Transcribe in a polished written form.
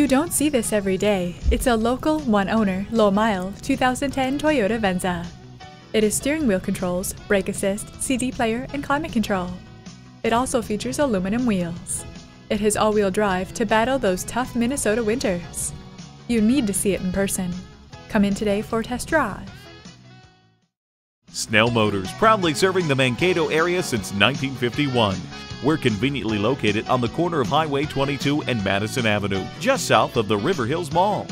You don't see this every day. It's a local, one-owner, low-mile, 2010 Toyota Venza. It has steering wheel controls, brake assist, CD player, and climate control. It also features aluminum wheels. It has all-wheel drive to battle those tough Minnesota winters. You need to see it in person. Come in today for a test drive. Snell Motors, proudly serving the Mankato area since 1951. We're conveniently located on the corner of Highway 22 and Madison Avenue, just south of the River Hills Mall.